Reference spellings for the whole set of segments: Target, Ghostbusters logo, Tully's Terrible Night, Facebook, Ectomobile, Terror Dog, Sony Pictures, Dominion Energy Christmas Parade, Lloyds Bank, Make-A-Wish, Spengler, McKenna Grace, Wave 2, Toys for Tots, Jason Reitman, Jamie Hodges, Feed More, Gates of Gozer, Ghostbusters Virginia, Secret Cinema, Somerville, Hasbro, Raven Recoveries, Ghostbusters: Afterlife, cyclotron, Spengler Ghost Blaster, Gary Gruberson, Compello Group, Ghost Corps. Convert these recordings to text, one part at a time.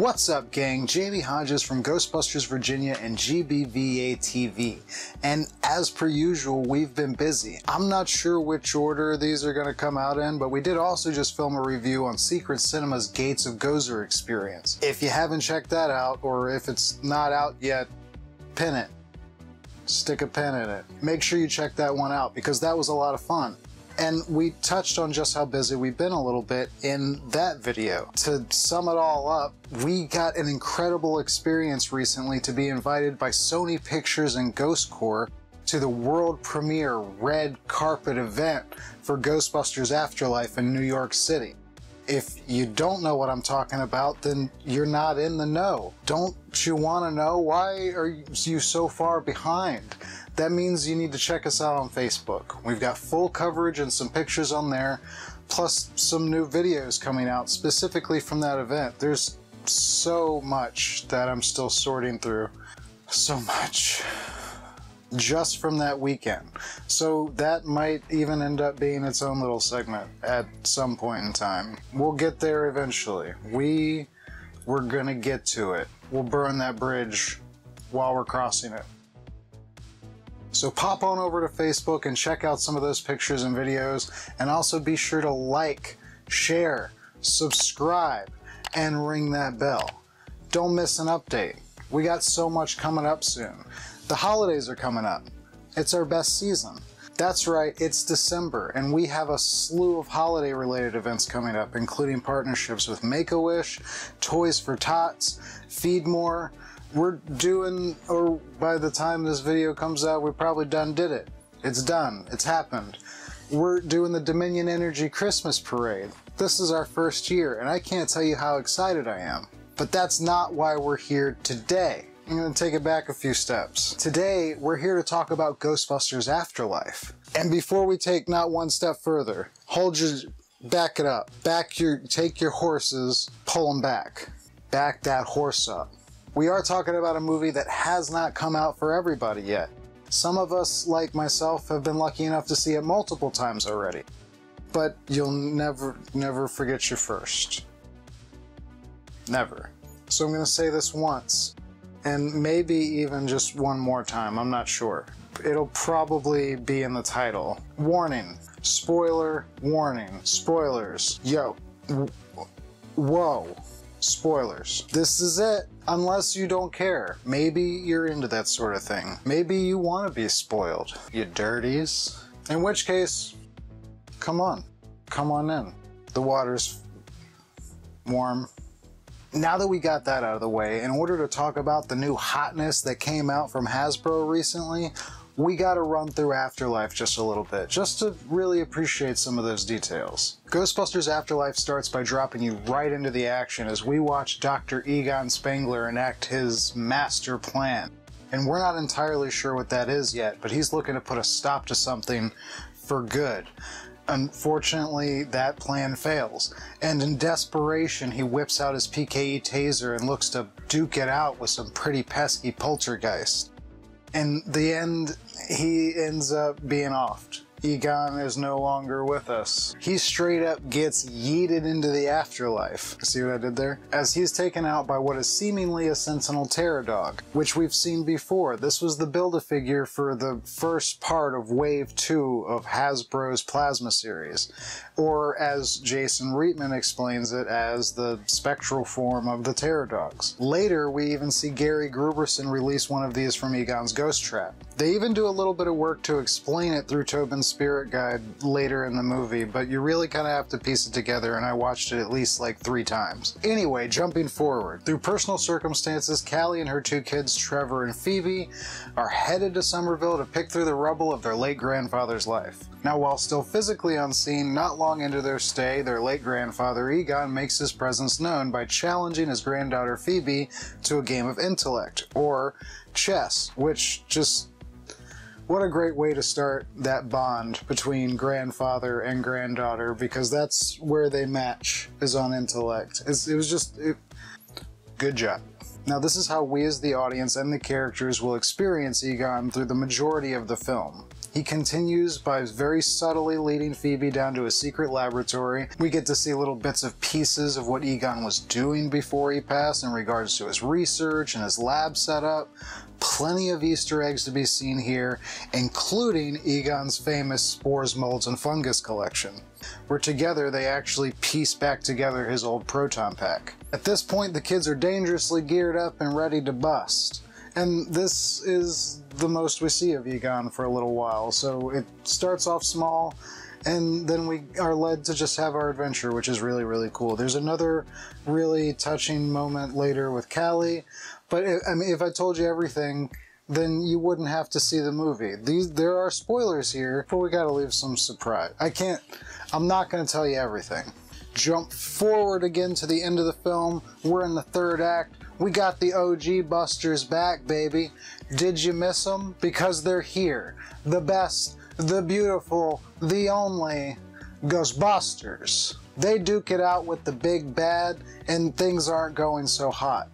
What's up, gang? Jamie Hodges from Ghostbusters Virginia and GBVA TV. And as per usual, we've been busy. I'm not sure which order these are going to come out in, but we did also just film a review on Secret Cinema's Gates of Gozer experience. If you haven't checked that out, or if it's not out yet, pin it. Stick a pin in it. Make sure you check that one out because that was a lot of fun. And we touched on just how busy we've been a little bit in that video. To sum it all up, we got an incredible experience recently to be invited by Sony Pictures and Ghost Corps to the world premiere red carpet event for Ghostbusters Afterlife in New York City. If you don't know what I'm talking about, then you're not in the know. Don't you want to know? Why are you so far behind? That means you need to check us out on Facebook. We've got full coverage and some pictures on there, plus some new videos coming out specifically from that event. There's so much that I'm still sorting through. So much. Just from that weekend. So that might even end up being its own little segment at some point in time. We'll get there eventually. We're gonna get to it. We'll burn that bridge while we're crossing it. So pop on over to Facebook and check out some of those pictures and videos, and also be sure to like, share, subscribe, and ring that bell. Don't miss an update. We got so much coming up soon. The holidays are coming up. It's our best season. That's right, it's December, and we have a slew of holiday-related events coming up, including partnerships with Make-A-Wish, Toys for Tots, Feed More. We're doing, or by the time this video comes out, we probably did it. It's done. It's happened. We're doing the Dominion Energy Christmas Parade. This is our first year, and I can't tell you how excited I am. But that's not why we're here today. I'm going to take it back a few steps. Today, we're here to talk about Ghostbusters Afterlife. And before we take not one step further, back it up. Take your horses, pull them back. Back that horse up. We are talking about a movie that has not come out for everybody yet. Some of us, like myself, have been lucky enough to see it multiple times already. But you'll never forget your first. Never. So I'm going to say this once, and maybe even just one more time, I'm not sure. It'll probably be in the title. Warning. Spoiler. Warning. Spoilers. Yo. Whoa. Spoilers. This is it, unless you don't care. Maybe you're into that sort of thing. Maybe you want to be spoiled, you dirties. In which case, come on. Come on in. The water's warm. Now that we got that out of the way, in order to talk about the new hotness that came out from Hasbro recently, we gotta run through Afterlife just a little bit, just to really appreciate some of those details. Ghostbusters Afterlife starts by dropping you right into the action as we watch Dr. Egon Spengler enact his master plan. And we're not entirely sure what that is yet, but he's looking to put a stop to something for good. Unfortunately, that plan fails, and in desperation, he whips out his PKE Taser and looks to duke it out with some pretty pesky poltergeist. In the end, he ends up being offed. Egon is no longer with us. He straight up gets yeeted into the afterlife. See what I did there? As he's taken out by what is seemingly a sentinel terror dog, which we've seen before. This was the Build-A-Figure for the first part of Wave 2 of Hasbro's Plasma Series, or as Jason Reitman explains it, as the spectral form of the terror dogs. Later, we even see Gary Gruberson release one of these from Egon's ghost trap. They even do a little bit of work to explain it through Tobin's spirit guide later in the movie, but you really kind of have to piece it together, and I watched it at least like 3 times. Anyway, jumping forward. Through personal circumstances, Callie and her 2 kids, Trevor and Phoebe, are headed to Somerville to pick through the rubble of their late grandfather's life. Now, while still physically unseen, not long into their stay, their late grandfather Egon makes his presence known by challenging his granddaughter Phoebe to a game of intellect, or chess, which just... what a great way to start that bond between grandfather and granddaughter, because that's where they match, is on intellect. Good job. Now, this is how we as the audience and the characters will experience Egon through the majority of the film. He continues by very subtly leading Phoebe down to a secret laboratory. We get to see little bits of pieces of what Egon was doing before he passed in regards to his research and his lab setup. Plenty of Easter eggs to be seen here, including Egon's famous Spores, Molds, and Fungus collection, where together they actually piece back together his old proton pack. At this point, the kids are dangerously geared up and ready to bust. And this is the most we see of Egon for a little while, so it starts off small, and then we are led to just have our adventure, which is really, really cool. There's another really touching moment later with Callie, but I mean, if I told you everything, then you wouldn't have to see the movie. There are spoilers here, but we gotta leave some surprise. I'm not gonna tell you everything. Jump forward again to the end of the film. We're in the third act. We got the OG Busters back, baby. Did you miss them? Because they're here. The best, the beautiful, the only Ghostbusters. They duke it out with the big bad, and things aren't going so hot.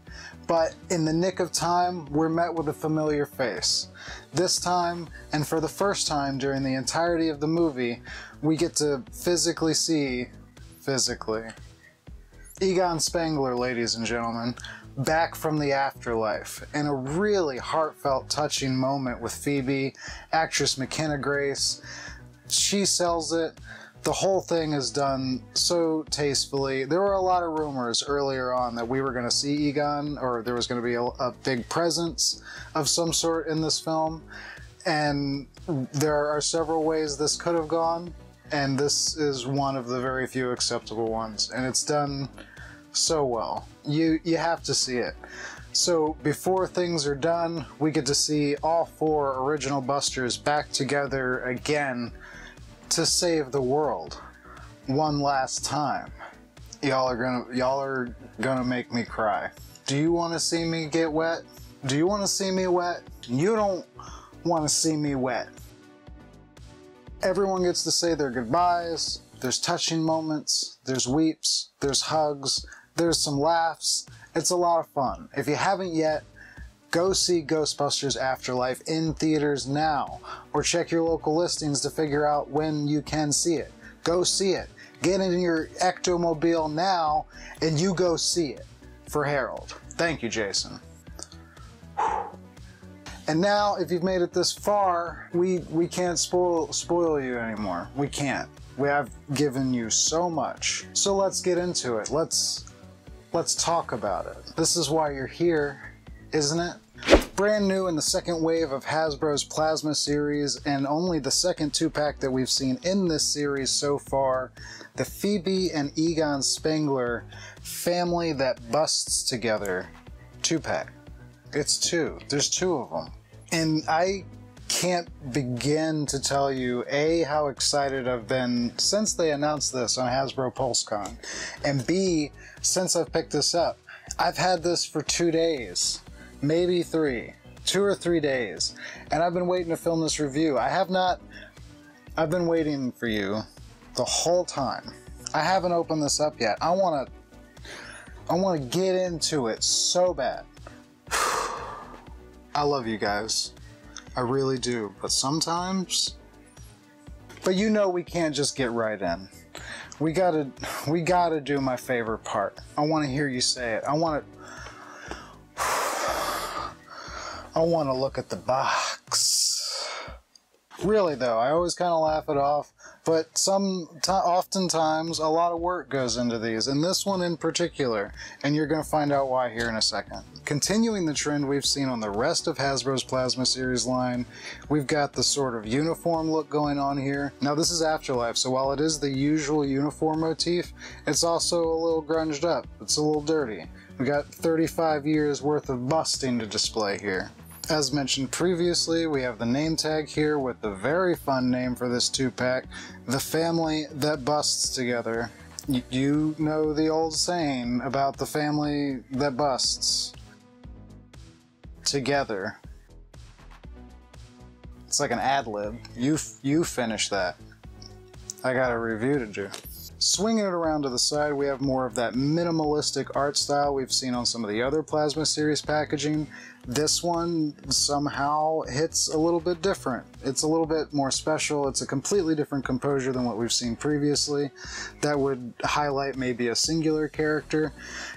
But in the nick of time, we're met with a familiar face. This time, and for the first time during the entirety of the movie, we get to physically see, Egon Spengler, ladies and gentlemen, back from the afterlife, in a really heartfelt, touching moment with Phoebe, actress McKenna Grace. She sells it. The whole thing is done so tastefully. There were a lot of rumors earlier on that we were going to see Egon, or there was going to be a big presence of some sort in this film, and there are several ways this could have gone, and this is one of the very few acceptable ones, and it's done so well. You have to see it. So before things are done, we get to see all four original Busters back together again to save the world one last time. Y'all are gonna make me cry. Do you want to see me get wet? Do you want to see me wet? You don't want to see me wet. Everyone gets to say their goodbyes. There's touching moments. There's weeps. There's hugs. There's some laughs. It's a lot of fun. If you haven't yet, go see Ghostbusters Afterlife in theaters now, or check your local listings to figure out when you can see it. Go see it. Get in your Ectomobile now, and you go see it for Harold. Thank you, Jason. And now, if you've made it this far, we can't spoil you anymore. We can't. We have given you so much. So let's get into it. Let's talk about it. This is why you're here, isn't it? Brand new in the second wave of Hasbro's Plasma Series, and only the second two-pack that we've seen in this series so far, the Phoebe and Egon Spengler Family That Busts Together two-pack. It's two. There's two of them. And I can't begin to tell you, A, how excited I've been since they announced this on Hasbro PulseCon, and B, since I've picked this up. I've had this for 2 days, maybe three, 2 or 3 days, and I've been waiting to film this review. I've been waiting for you the whole time. I haven't opened this up yet. I wanna get into it so bad. I love you guys. I really do, but sometimes, you know, we can't just get right in. We gotta do my favorite part. I want to hear you say it. I want to look at the box. Really though, I always kind of laugh it off, but oftentimes a lot of work goes into these, and this one in particular, and you're gonna find out why here in a second. Continuing the trend we've seen on the rest of Hasbro's Plasma Series line, we've got the sort of uniform look going on here. Now this is Afterlife, so while it is the usual uniform motif, it's also a little grunged up. It's a little dirty. We got 35 years worth of busting to display here. As mentioned previously, we have the name tag here with the very fun name for this two-pack, The Family That Busts Together. You know the old saying about the family that busts together. It's like an ad lib. You finish that. I got a review to do. Swinging it around to the side, we have more of that minimalistic art style we've seen on some of the other Plasma Series packaging. This one somehow hits a little bit different. It's a little bit more special. It's a completely different composure than what we've seen previously. That would highlight maybe a singular character.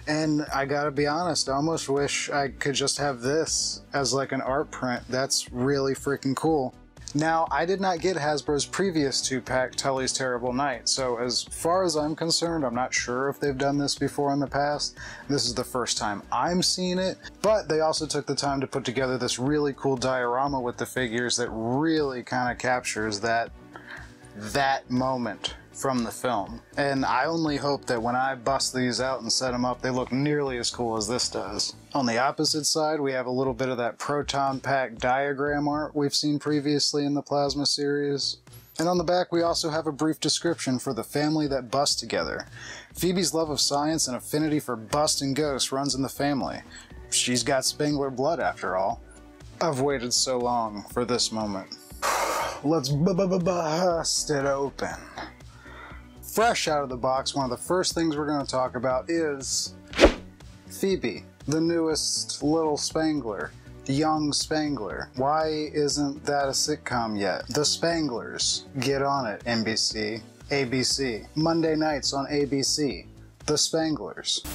And I gotta be honest, I almost wish I could just have this as like an art print. That's really freaking cool. Now, I did not get Hasbro's previous two-pack Tully's Terrible Night, so as far as I'm concerned, I'm not sure if they've done this before in the past. This is the first time I'm seeing it, but they also took the time to put together this really cool diorama with the figures that really kind of captures that moment from the film. And I only hope that when I bust these out and set them up, they look nearly as cool as this does. On the opposite side, we have a little bit of that proton pack diagram art we've seen previously in the Plasma series. And on the back, we also have a brief description for the family that busts together. Phoebe's love of science and affinity for busting ghosts runs in the family. She's got Spengler blood, after all. I've waited so long for this moment. Let's bust it open. Fresh out of the box, one of the first things we're going to talk about is Phoebe, the newest little Spengler, young Spengler. Why isn't that a sitcom yet? The Spenglers. Get on it, NBC, ABC. Monday nights on ABC, The Spenglers.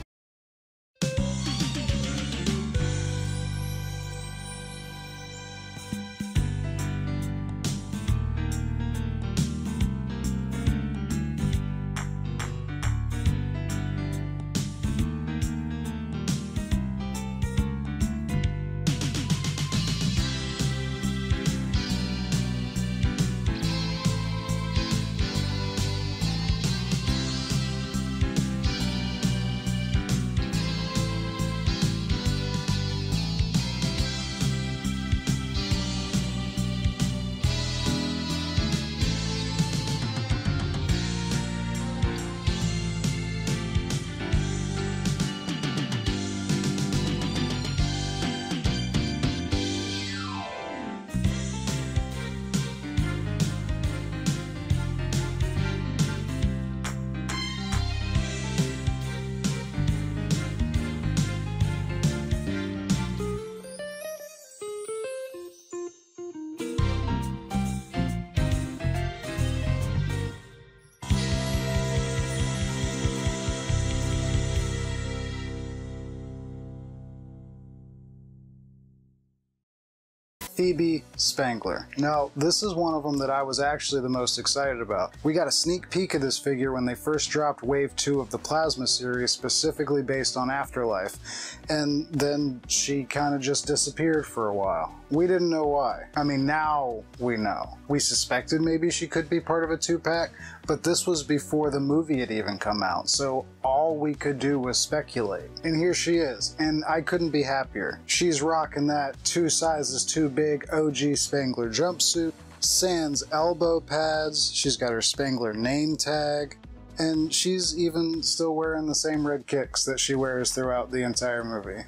Phoebe Spengler. Now, this is one of them that I was actually the most excited about. We got a sneak peek of this figure when they first dropped Wave 2 of the Plasma series, specifically based on Afterlife, and then she kind of just disappeared for a while. We didn't know why. I mean, now we know. We suspected maybe she could be part of a two-pack, but this was before the movie had even come out, so all we could do was speculate. And here she is, and I couldn't be happier. She's rocking that two sizes too big OG Spengler jumpsuit, sans elbow pads, she's got her Spengler name tag, and she's even still wearing the same red kicks that she wears throughout the entire movie.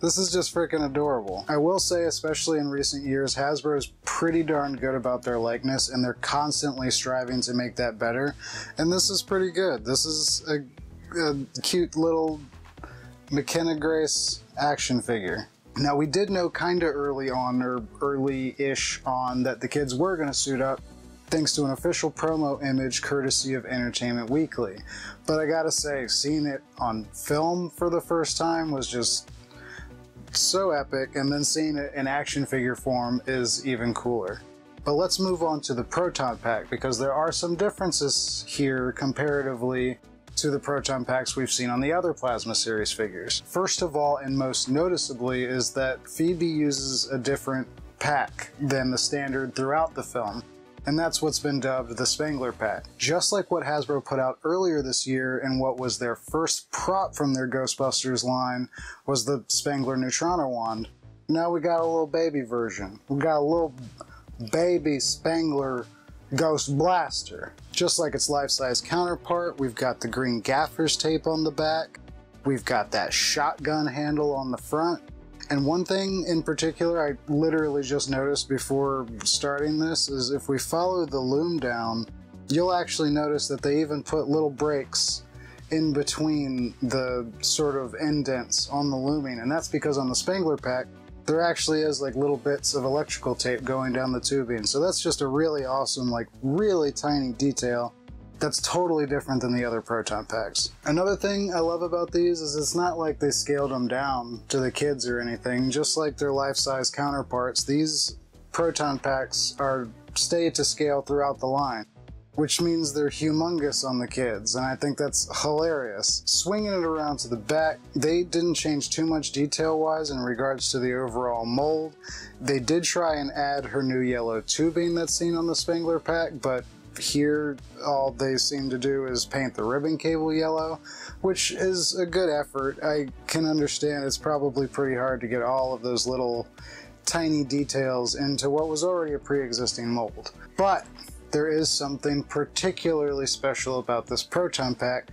This is just freaking adorable. I will say, especially in recent years, Hasbro is pretty darn good about their likeness, and they're constantly striving to make that better, and this is pretty good. This is a cute little McKenna Grace action figure. Now, we did know kind of early on, or early-ish on, that the kids were going to suit up thanks to an official promo image courtesy of Entertainment Weekly. But I gotta say, seeing it on film for the first time was just so epic, and then seeing it in action figure form is even cooler. But let's move on to the Proton Pack, because there are some differences here comparatively to the proton packs we've seen on the other Plasma series figures. First of all, and most noticeably, is that Phoebe uses a different pack than the standard throughout the film, and that's what's been dubbed the Spengler Pack. Just like what Hasbro put out earlier this year, and what was their first prop from their Ghostbusters line was the Spengler Neutronic Wand, now we got a little baby version. We got a little baby Spengler Ghost Blaster. Just like its life-size counterpart, we've got the green gaffer's tape on the back, we've got that shotgun handle on the front, and one thing in particular I literally just noticed before starting this is if we follow the loom down, you'll actually notice that they even put little breaks in between the sort of indents on the looming, and that's because on the Spengler pack, there actually is like little bits of electrical tape going down the tubing. So that's just a really awesome, like really tiny detail that's totally different than the other proton packs. Another thing I love about these is it's not like they scaled them down to the kids or anything, just like their life-size counterparts. These proton packs are stayed to scale throughout the line, which means they're humongous on the kids, and I think that's hilarious. Swinging it around to the back, they didn't change too much detail-wise in regards to the overall mold. They did try and add her new yellow tubing that's seen on the Spengler pack, but here all they seem to do is paint the ribbon cable yellow, which is a good effort. I can understand it's probably pretty hard to get all of those little tiny details into what was already a pre-existing mold. But there is something particularly special about this proton pack,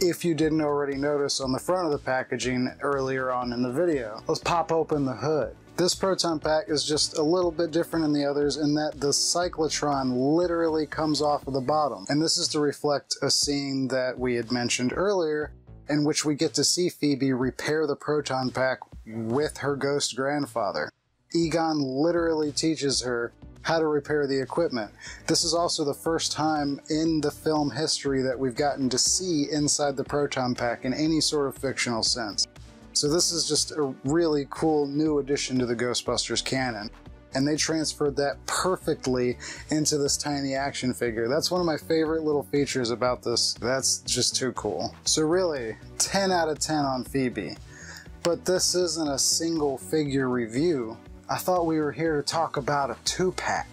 if you didn't already notice on the front of the packaging earlier on in the video. Let's pop open the hood. This proton pack is just a little bit different than the others in that the cyclotron literally comes off of the bottom. And this is to reflect a scene that we had mentioned earlier, in which we get to see Phoebe repair the proton pack with her ghost grandfather. Egon literally teaches her how to repair the equipment. This is also the first time in the film history that we've gotten to see inside the proton pack in any sort of fictional sense. So this is just a really cool new addition to the Ghostbusters canon, and they transferred that perfectly into this tiny action figure. That's one of my favorite little features about this. That's just too cool. So really, 10 out of 10 on Phoebe. But this isn't a single figure review. I thought we were here to talk about a Tupac.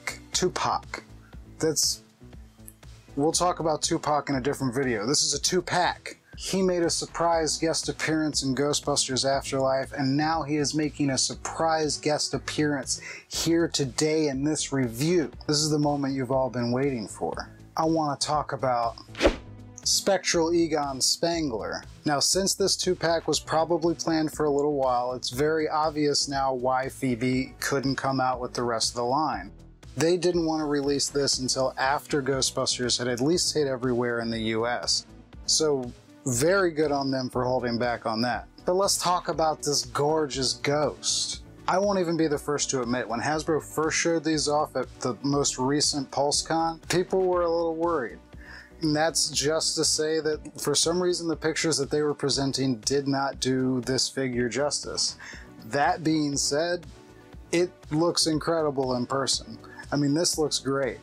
We'll talk about Tupac in a different video. This is a two-pack. He made a surprise guest appearance in Ghostbusters Afterlife, and now he is making a surprise guest appearance here today in this review. This is the moment you've all been waiting for. I want to talk about Spectral Egon Spengler. Now, since this two-pack was probably planned for a little while, it's very obvious now why Phoebe couldn't come out with the rest of the line. They didn't want to release this until after Ghostbusters had at least hit everywhere in the US. So, very good on them for holding back on that. But let's talk about this gorgeous ghost. I won't even be the first to admit, when Hasbro first showed these off at the most recent PulseCon, people were a little worried. And that's just to say that for some reason the pictures that they were presenting did not do this figure justice. That being said, it looks incredible in person. I mean, this looks great.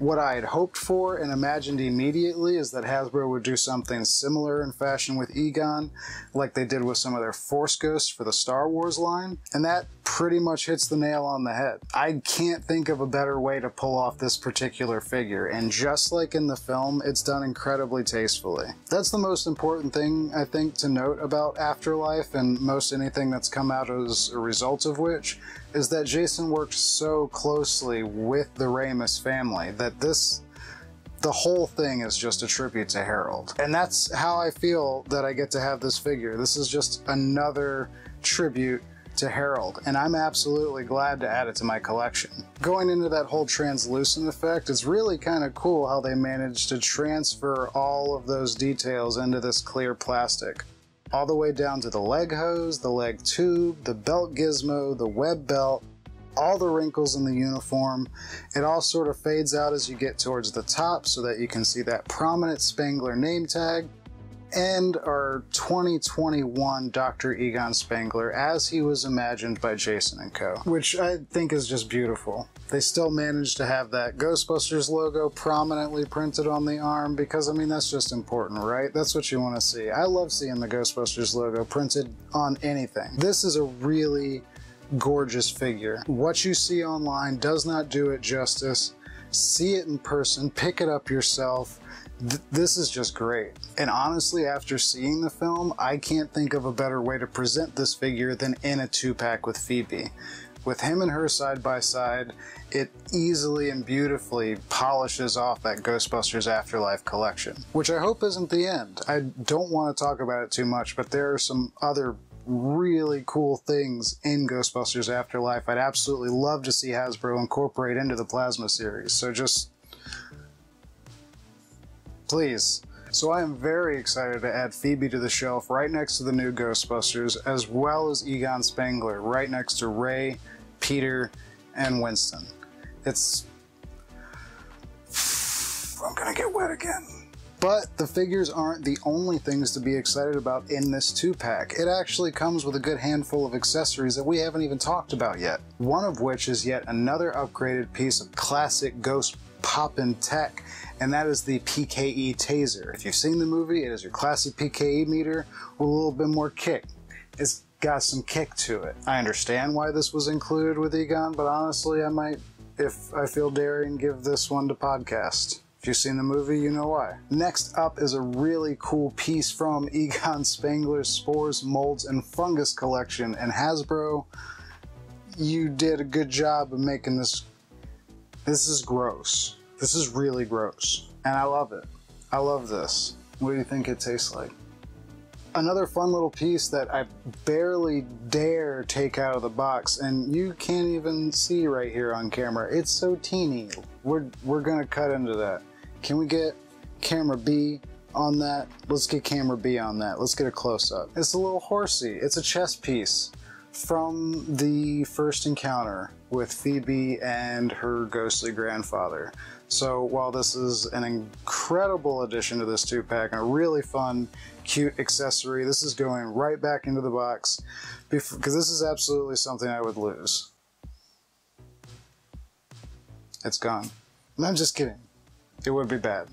What I had hoped for and imagined immediately is that Hasbro would do something similar in fashion with Egon, like they did with some of their Force Ghosts for the Star Wars line, and that pretty much hits the nail on the head. I can't think of a better way to pull off this particular figure, and just like in the film, it's done incredibly tastefully. That's the most important thing, I think, to note about Afterlife and most anything that's come out as a result of which, is that Jason worked so closely with the Ramis family that the whole thing is just a tribute to Harold. And that's how I feel that I get to have this figure. This is just another tribute to Harold, and I'm absolutely glad to add it to my collection. Going into that whole translucent effect, it's really kind of cool how they managed to transfer all of those details into this clear plastic. All the way down to the leg hose, the leg tube, the belt gizmo, the web belt, all the wrinkles in the uniform. It all sort of fades out as you get towards the top so that you can see that prominent Spengler name tag and our 2021 Dr. Egon Spengler as he was imagined by Jason and Co., which I think is just beautiful. They still managed to have that Ghostbusters logo prominently printed on the arm because, I mean, that's just important, right? That's what you want to see. I love seeing the Ghostbusters logo printed on anything. This is a really gorgeous figure. What you see online does not do it justice. See it in person, pick it up yourself. This is just great. And honestly, after seeing the film, I can't think of a better way to present this figure than in a two-pack with Phoebe. With him and her side by side, it easily and beautifully polishes off that Ghostbusters Afterlife collection, which I hope isn't the end. I don't want to talk about it too much, but there are some other really cool things in Ghostbusters Afterlife I'd absolutely love to see Hasbro incorporate into the Plasma series. So just please. So I am very excited to add Phoebe to the shelf right next to the new Ghostbusters, as well as Egon Spengler right next to Ray, Peter, and Winston. It's... I'm gonna get wet again. But the figures aren't the only things to be excited about in this 2-pack. It actually comes with a good handful of accessories that we haven't even talked about yet. One of which is yet another upgraded piece of classic Ghost poppin' tech, and that is the PKE Taser. If you've seen the movie, it is your classic PKE meter with a little bit more kick. It's got some kick to it. I understand why this was included with Egon, but honestly, I might, if I feel daring, give this one to podcast. If you've seen the movie, you know why. Next up is a really cool piece from Egon Spengler's Spores, Molds, and Fungus collection. And Hasbro, you did a good job of making this. This is gross. This is really gross. And I love it. I love this. What do you think it tastes like? Another fun little piece that I barely dare take out of the box, and you can't even see right here on camera. It's so teeny. We're gonna cut into that. Can we get camera B on that? Let's get camera B on that. Let's get a close-up. It's a little horsey. It's a chess piece from the first encounter with Phoebe and her ghostly grandfather. So while this is an incredible addition to this 2-pack and a really fun, cute accessory, this is going right back into the box because this is absolutely something I would lose. It's gone. No, I'm just kidding. It would be bad.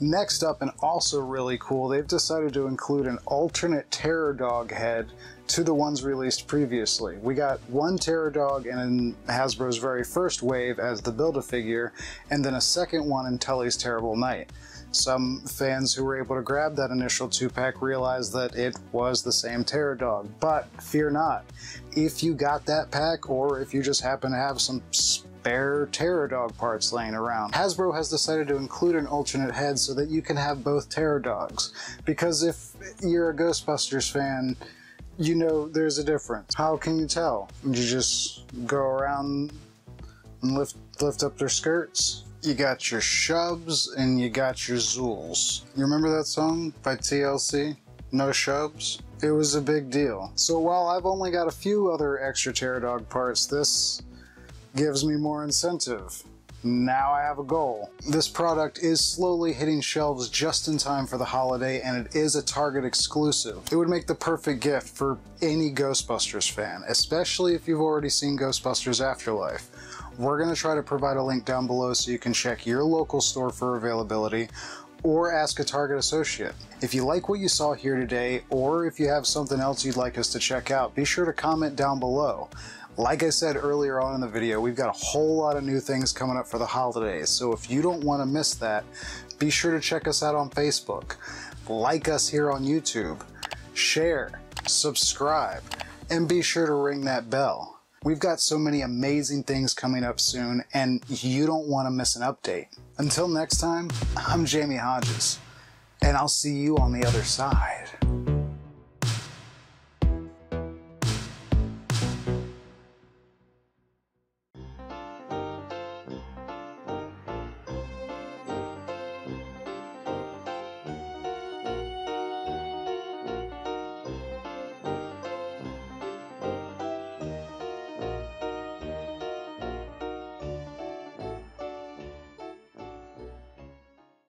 Next up, and also really cool, they've decided to include an alternate Terror Dog head to the ones released previously. We got one Terror Dog in Hasbro's very first wave as the Build-A-Figure, and then a second one in Tully's Terrible Night. Some fans who were able to grab that initial 2-pack realized that it was the same Terror Dog, but fear not. If you got that pack, or if you just happen to have some spare Terror Dog parts laying around, Hasbro has decided to include an alternate head so that you can have both Terror Dogs. Because if you're a Ghostbusters fan, you know there's a difference. How can you tell? You just go around and lift up their skirts. You got your Shubs and you got your Zools. You remember that song by TLC? No Shubs? It was a big deal. So while I've only got a few other extra Terror Dog parts, this gives me more incentive. Now I have a goal. This product is slowly hitting shelves just in time for the holiday, and it is a Target exclusive. It would make the perfect gift for any Ghostbusters fan, especially if you've already seen Ghostbusters Afterlife. We're going to try to provide a link down below so you can check your local store for availability, or ask a Target associate. If you like what you saw here today, or if you have something else you'd like us to check out, be sure to comment down below. Like I said earlier on in the video, we've got a whole lot of new things coming up for the holidays, so if you don't want to miss that, be sure to check us out on Facebook, like us here on YouTube, share, subscribe, and be sure to ring that bell. We've got so many amazing things coming up soon, and you don't want to miss an update. Until next time, I'm Jamie Hodges, and I'll see you on the other side.